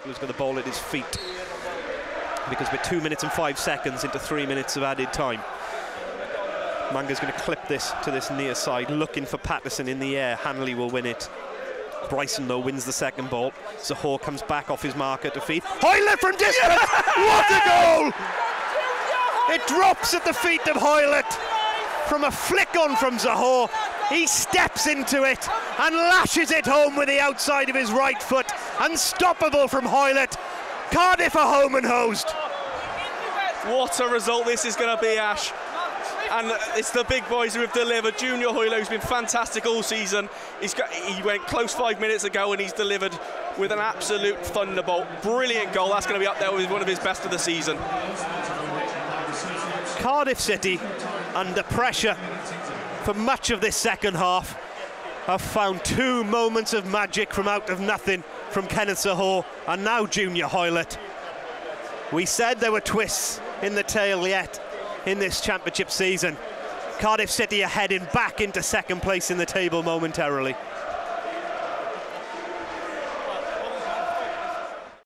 Who's going to bowl at his feet, because we're 2 minutes and 5 seconds into 3 minutes of added time. Manga's going to clip this to this near side, looking for Paterson in the air. Hanley will win it. Bryson, though, wins the second ball. Zohore comes back off his marker to feed. Hoilett from distance! Yes! What a goal! It drops at the feet of Hoilett from a flick on from Zohore. He steps into it and lashes it home with the outside of his right foot. Unstoppable from Hoilett. Cardiff are home and host. What a result this is going to be, Ash. And it's the big boys who have delivered. Junior Hoilett, who's been fantastic all season. He went close 5 minutes ago and he's delivered with an absolute thunderbolt. Brilliant goal. That's going to be up there with one of his best of the season. Cardiff City, under pressure for much of this second half, have found two moments of magic from out of nothing from Kenneth Zohore and now Junior Hoilett. We said there were twists in the tale yet in this championship season. Cardiff City are heading back into second place in the table momentarily.